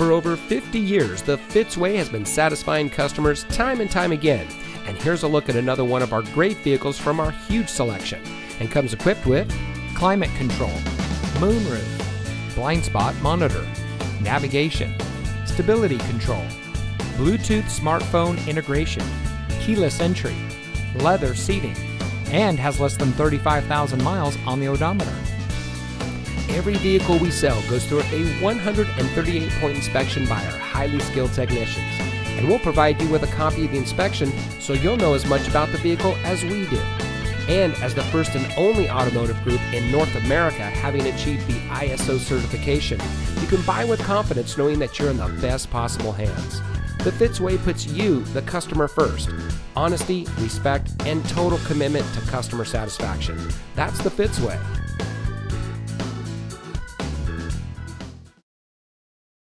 For over 50 years, the Fitzway has been satisfying customers time and time again. And here's a look at another one of our great vehicles from our huge selection, and comes equipped with climate control, moonroof, blind spot monitor, navigation, stability control, Bluetooth smartphone integration, keyless entry, leather seating, and has less than 35,000 miles on the odometer. Every vehicle we sell goes through a 138-point inspection by our highly skilled technicians, and we'll provide you with a copy of the inspection so you'll know as much about the vehicle as we do. And as the first and only automotive group in North America having achieved the ISO certification, you can buy with confidence knowing that you're in the best possible hands. The Fitzway puts you, the customer, first. Honesty, respect, and total commitment to customer satisfaction. That's the Fitzway.